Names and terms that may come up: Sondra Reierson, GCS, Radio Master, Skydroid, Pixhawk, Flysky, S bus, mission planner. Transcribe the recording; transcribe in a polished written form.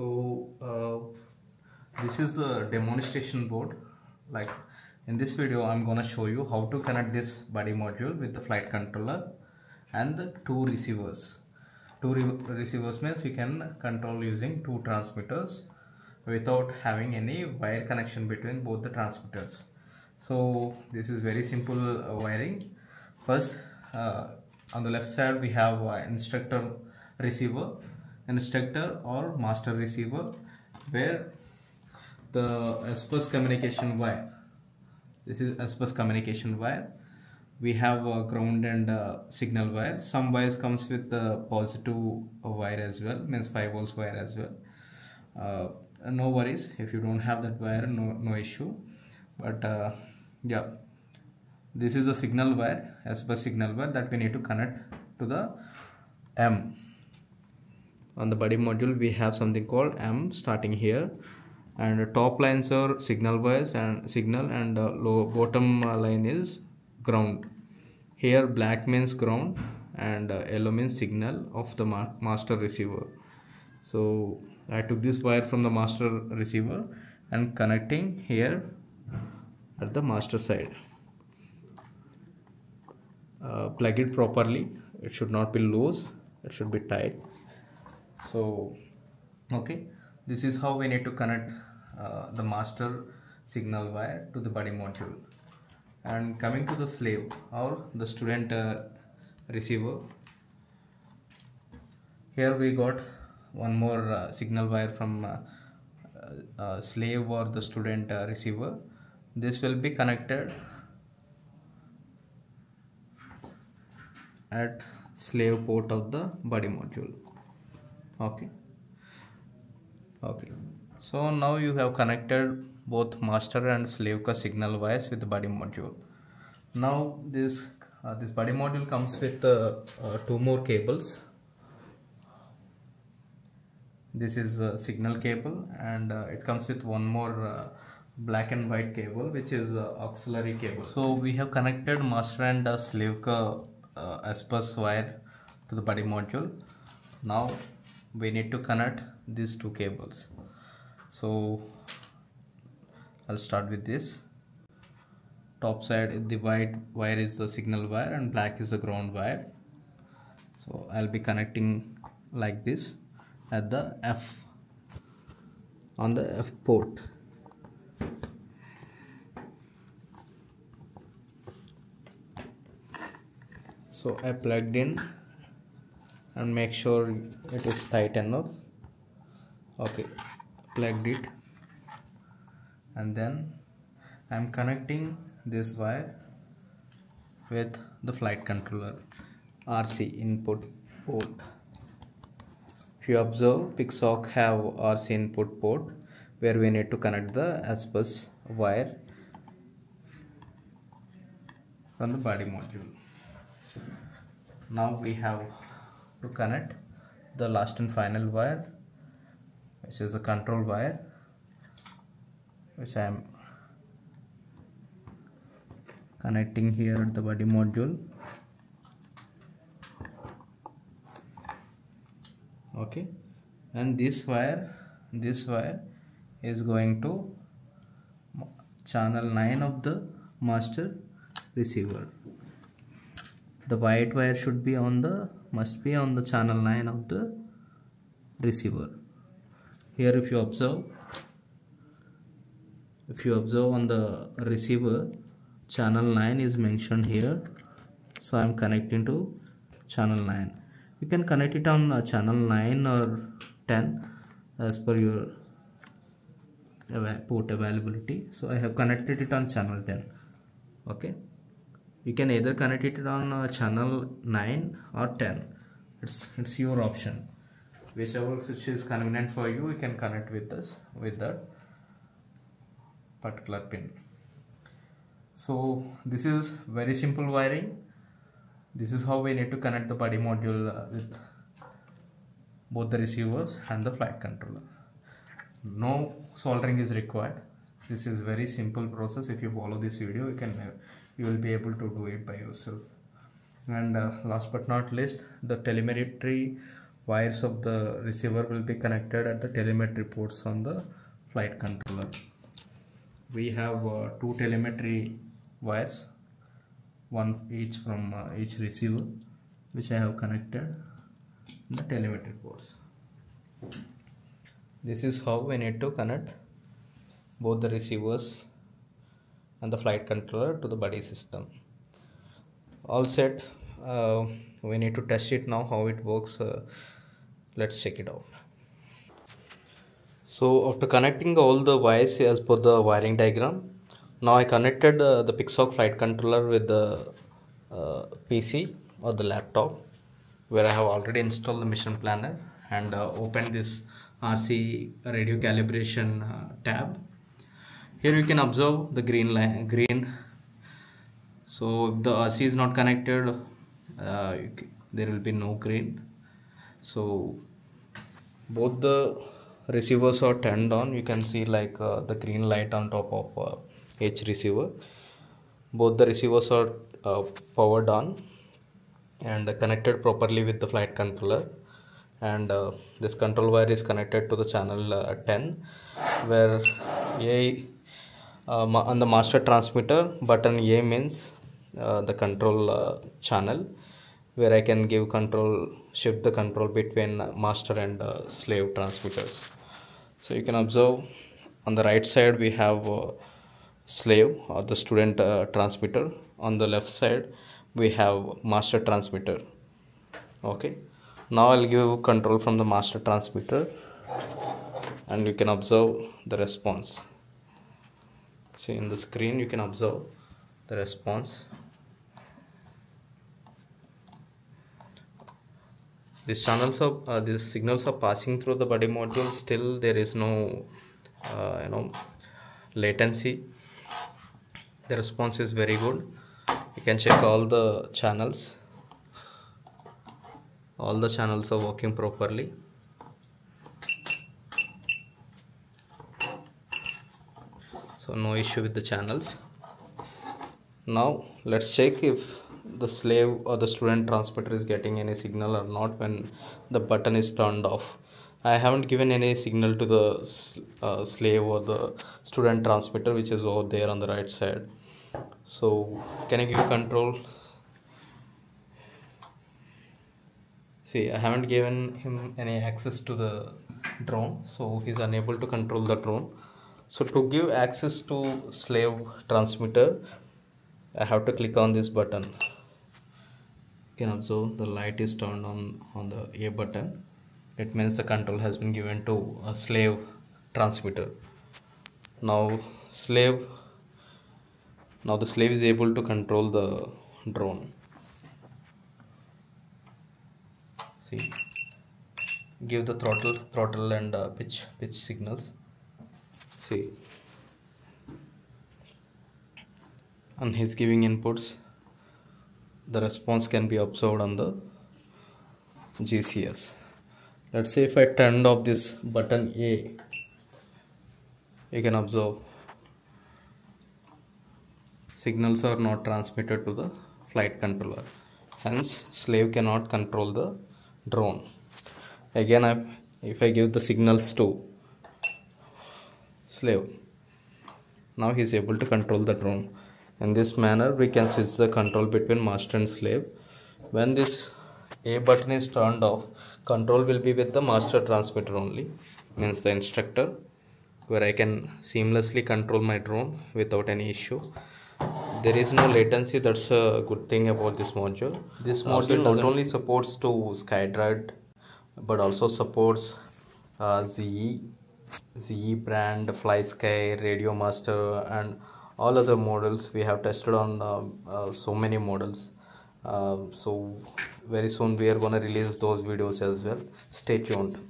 So this is a demonstration board. Like in this video I'm gonna show you how to connect this body module with the flight controller and the two receivers. Two receivers means you can control using two transmitters without having any wire connection between both the transmitters. So this is very simple wiring. First on the left side we have instructor receiver, instructor or master receiver, where the S bus communication wire, this is S bus communication wire. We have a ground and a signal wire. Some wires comes with the positive wire as well, means 5 volts wire as well. No worries if you don't have that wire, no issue. But yeah, this is the signal wire, S bus signal wire, that we need to connect to the M. On the body module we have something called M starting here, and the top lines are signal wires and signal, and low bottom line is ground. Here black means ground and yellow means signal of the master receiver. So I took this wire from the master receiver and connecting here at the master side. Plug it properly, it should not be loose, it should be tight. So okay, this is how we need to connect the master signal wire to the body module. And coming to the slave or the student receiver, here we got one more signal wire from slave or the student receiver. This will be connected at slave port of the body module. Okay, so now you have connected both master and slave ka signal wires with the body module. Now this body module comes with two more cables. This is a signal cable, and it comes with one more black and white cable, which is auxiliary cable. So we have connected master and slave ka S bus wire to the body module. Now we need to connect these two cables. So I'll start with this. Top side, the white wire is the signal wire and black is the ground wire. So I'll be connecting like this at the F, on the F port. So I plugged in and make sure it is tight enough. Okay, plugged it, and then I'm connecting this wire with the flight controller RC input port. If you observe, Pixhawk have RC input port where we need to connect the S bus wire from the body module. Now we have to connect the last and final wire, which is the control wire, which I am connecting here at the body module. Okay, and this wire is going to channel 9 of the master receiver. The white wire must be on the channel 9 of the receiver. Here if you observe, on the receiver, channel 9 is mentioned here. So I am connecting to channel 9. You can connect it on channel 9 or 10 as per your port availability. So I have connected it on channel 10. Okay, you can either connect it on channel 9 or 10. It's your option. Whichever switch is convenient for you, you can connect with this, with that particular pin. So this is very simple wiring. This is how we need to connect the body module with both the receivers and the flight controller. No soldering is required. This is very simple process. If you follow this video, you will be able to do it by yourself. And last but not least, the telemetry wires of the receiver will be connected at the telemetry ports on the flight controller. We have two telemetry wires, one each from each receiver, which I have connected in the telemetry ports. This is how we need to connect both the receivers and the flight controller to the buddy system. All set. We need to test it now, how it works. Let's check it out. So after connecting all the wires as per the wiring diagram, now I connected the Pixhawk flight controller with the PC or the laptop, where I have already installed the mission planner, and opened this RC radio calibration tab. Here you can observe the green line, so if the RC is not connected, there will be no green. So both the receivers are turned on. You can see like the green light on top of each receiver. Both the receivers are powered on and connected properly with the flight controller, and this control wire is connected to the channel 10, where A on the master transmitter button A means the control channel, where I can give control, shift the control between master and slave transmitters. So you can observe on the right side we have slave or the student transmitter, on the left side we have master transmitter. Okay, now I'll give control from the master transmitter and you can observe the response. See, in the screen you can observe the response. These channels of these signals are passing through the body module. Still there is no latency. The response is very good. You can check all the channels. All the channels are working properly. So no issue with the channels. Now let's check if the slave or the student transmitter is getting any signal or not when the button is turned off. I haven't given any signal to the slave or the student transmitter, which is over there on the right side. So can I give control? See, I haven't given him any access to the drone, so he's unable to control the drone. So to give access to slave transmitter, I have to click on this button. You can observe the light is turned on the A button. It means the control has been given to a slave transmitter. Now the slave is able to control the drone. See, give the throttle and pitch signals. See, and he's giving inputs. The response can be observed on the GCS. Let's say if I turned off this button A, you can observe signals are not transmitted to the flight controller. Hence, slave cannot control the drone. Again, if I give the signals to slave, now he is able to control the drone. In this manner, we can switch the control between master and slave. When this A button is turned off, control will be with the master transmitter only, means the instructor, where I can seamlessly control my drone without any issue. There is no latency. That's a good thing about this module. This module not only supports to Skydroid, but also supports ZE brand, Flysky, Radio Master, and all other models. We have tested on so many models, so very soon we are gonna release those videos as well. Stay tuned.